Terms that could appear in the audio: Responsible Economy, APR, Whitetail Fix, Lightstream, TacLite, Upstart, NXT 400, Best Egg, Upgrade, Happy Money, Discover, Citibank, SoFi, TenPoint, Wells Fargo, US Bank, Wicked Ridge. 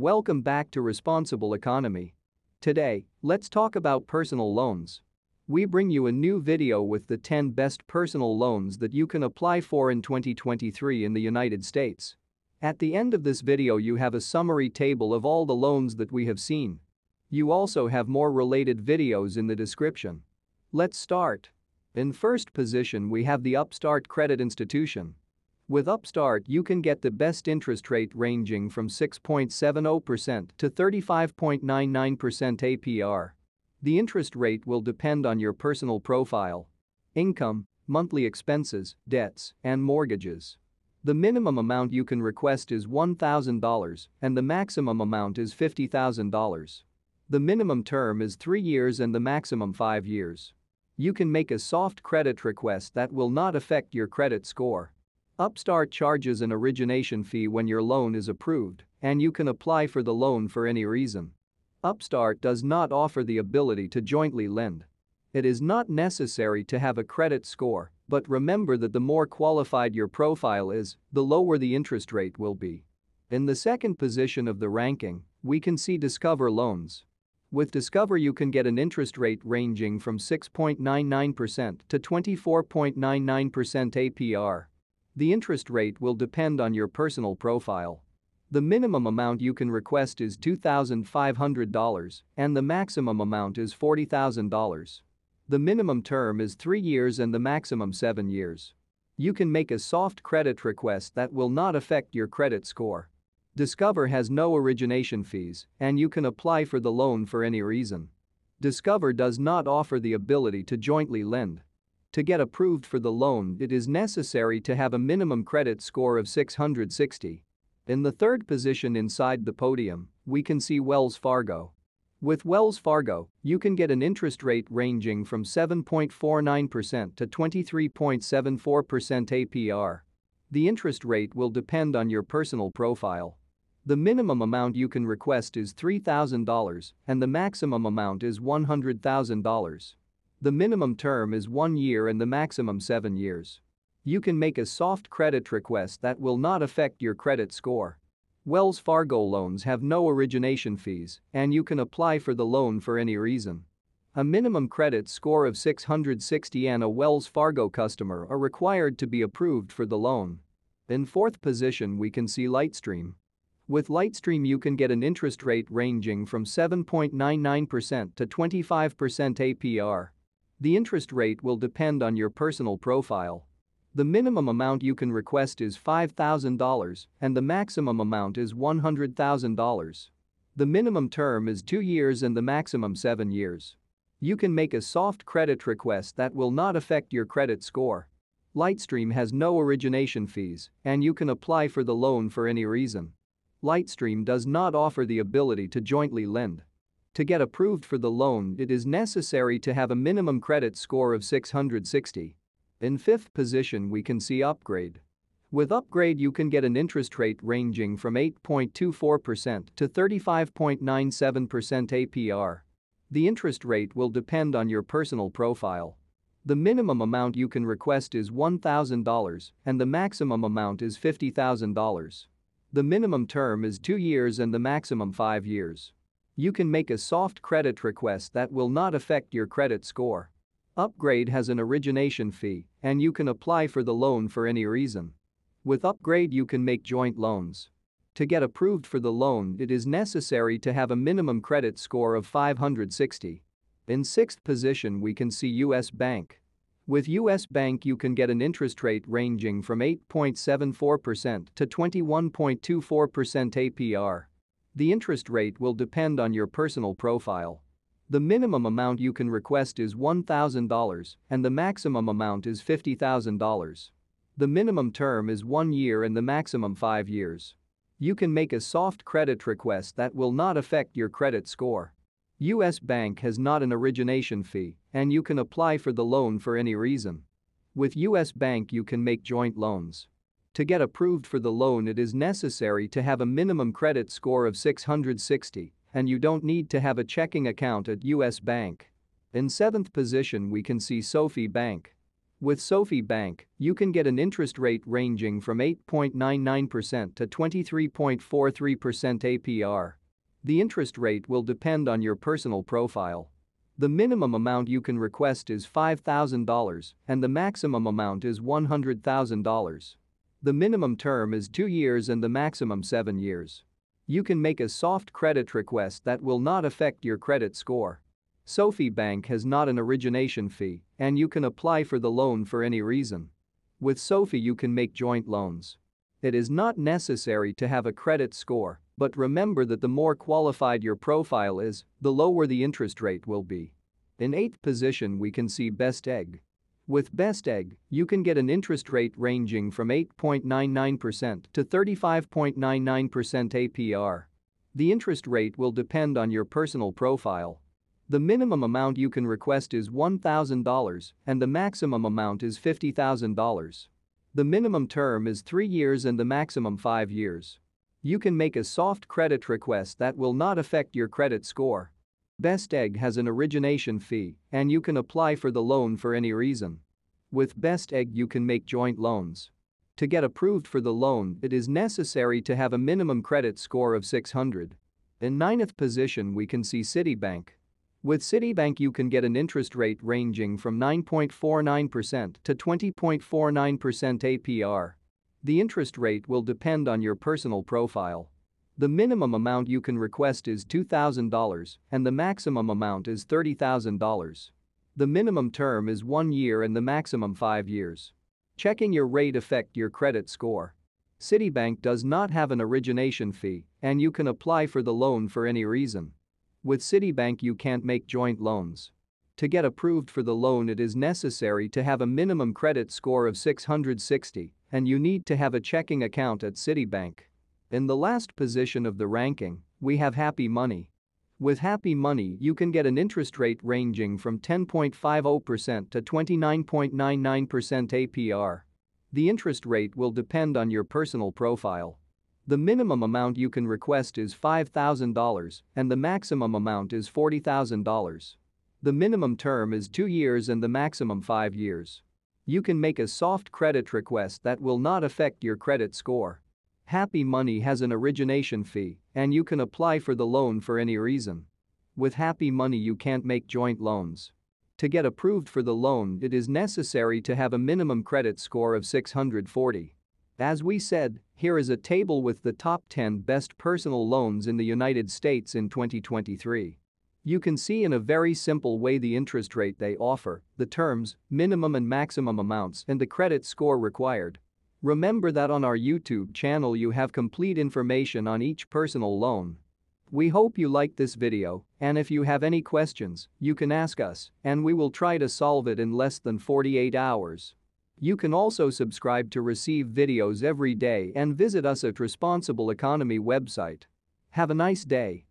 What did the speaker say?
Welcome back to Responsible Economy. Today, let's talk about personal loans. We bring you a new video with the 10 best personal loans that you can apply for in 2023 in the United States. At the end of this video, you have a summary table of all the loans that we have seen. You also have more related videos in the description. Let's start. In first position, we have the Upstart Credit Institution. With Upstart, you can get the best interest rate ranging from 6.70% to 35.99% APR. The interest rate will depend on your personal profile, income, monthly expenses, debts, and mortgages. The minimum amount you can request is $1,000 and the maximum amount is $50,000. The minimum term is 3 years and the maximum 5 years. You can make a soft credit request that will not affect your credit score. Upstart charges an origination fee when your loan is approved, and you can apply for the loan for any reason. Upstart does not offer the ability to jointly lend. It is not necessary to have a credit score, but remember that the more qualified your profile is, the lower the interest rate will be. In the second position of the ranking, we can see Discover loans. With Discover, you can get an interest rate ranging from 6.99% to 24.99% APR. The interest rate will depend on your personal profile. The minimum amount you can request is $2,500 and the maximum amount is $40,000. The minimum term is 3 years and the maximum 7 years. You can make a soft credit request that will not affect your credit score. Discover has no origination fees and you can apply for the loan for any reason. Discover does not offer the ability to jointly lend. To get approved for the loan, it is necessary to have a minimum credit score of 660. In the third position inside the podium, we can see Wells Fargo. With Wells Fargo, you can get an interest rate ranging from 7.49% to 23.74% APR. The interest rate will depend on your personal profile. The minimum amount you can request is $3,000 and the maximum amount is $100,000. The minimum term is 1 year and the maximum 7 years. You can make a soft credit request that will not affect your credit score. Wells Fargo loans have no origination fees, and you can apply for the loan for any reason. A minimum credit score of 660 and a Wells Fargo customer are required to be approved for the loan. In fourth position, we can see Lightstream. With Lightstream, you can get an interest rate ranging from 7.99% to 25% APR. The interest rate will depend on your personal profile. The minimum amount you can request is $5,000 and the maximum amount is $100,000. The minimum term is 2 years and the maximum 7 years. You can make a soft credit request that will not affect your credit score. Lightstream has no origination fees and you can apply for the loan for any reason. Lightstream does not offer the ability to jointly lend. To get approved for the loan, it is necessary to have a minimum credit score of 660. In fifth position, we can see Upgrade. With Upgrade, you can get an interest rate ranging from 8.24% to 35.97% APR. The interest rate will depend on your personal profile. The minimum amount you can request is $1,000 and the maximum amount is $50,000. The minimum term is 2 years and the maximum 5 years. You can make a soft credit request that will not affect your credit score. Upgrade has an origination fee, and you can apply for the loan for any reason. With Upgrade, you can make joint loans. To get approved for the loan, it is necessary to have a minimum credit score of 560. In sixth position, we can see US Bank. With US Bank, you can get an interest rate ranging from 8.74% to 21.24% APR. The interest rate will depend on your personal profile. The minimum amount you can request is $1,000 and the maximum amount is $50,000. The minimum term is 1 year and the maximum 5 years. You can make a soft credit request that will not affect your credit score. US Bank has not an origination fee and you can apply for the loan for any reason. With US Bank, you can make joint loans. To get approved for the loan, it is necessary to have a minimum credit score of 660, and you don't need to have a checking account at US Bank. In 7th position, we can see SoFi Bank. With SoFi Bank, you can get an interest rate ranging from 8.99% to 23.43% APR. The interest rate will depend on your personal profile. The minimum amount you can request is $5,000 and the maximum amount is $100,000. The minimum term is 2 years and the maximum 7 years. You can make a soft credit request that will not affect your credit score. SoFi Bank has not an origination fee, and you can apply for the loan for any reason. With SoFi you can make joint loans. It is not necessary to have a credit score, but remember that the more qualified your profile is, the lower the interest rate will be. In 8th position we can see Best Egg. With Best Egg, you can get an interest rate ranging from 8.99% to 35.99% APR. The interest rate will depend on your personal profile. The minimum amount you can request is $1,000 and the maximum amount is $50,000. The minimum term is 3 years and the maximum 5 years. You can make a soft credit request that will not affect your credit score. Best Egg has an origination fee, and you can apply for the loan for any reason. With Best Egg you can make joint loans. To get approved for the loan, it is necessary to have a minimum credit score of 600. In 9th position we can see Citibank. With Citibank you can get an interest rate ranging from 9.49% to 20.49% APR. The interest rate will depend on your personal profile. The minimum amount you can request is $2,000 and the maximum amount is $30,000. The minimum term is 1 year and the maximum 5 years. Checking your rate affect your credit score. Citibank does not have an origination fee and you can apply for the loan for any reason. With Citibank you can't make joint loans. To get approved for the loan it is necessary to have a minimum credit score of 660 and you need to have a checking account at Citibank. In the last position of the ranking, we have Happy Money. With Happy Money you can get an interest rate ranging from 10.50% to 29.99% APR. The interest rate will depend on your personal profile. The minimum amount you can request is $5,000 and the maximum amount is $40,000. The minimum term is 2 years and the maximum 5 years. You can make a soft credit request that will not affect your credit score. Happy Money has an origination fee, and you can apply for the loan for any reason. With Happy Money you can't make joint loans. To get approved for the loan it is necessary to have a minimum credit score of 640. As we said, here is a table with the top 10 best personal loans in the United States in 2023. You can see in a very simple way the interest rate they offer, the terms, minimum and maximum amounts, and the credit score required. Remember that on our YouTube channel you have complete information on each personal loan. We hope you liked this video, and if you have any questions, you can ask us, and we will try to solve it in less than 48 hours. You can also subscribe to receive videos every day and visit us at Responsible Economy website. Have a nice day.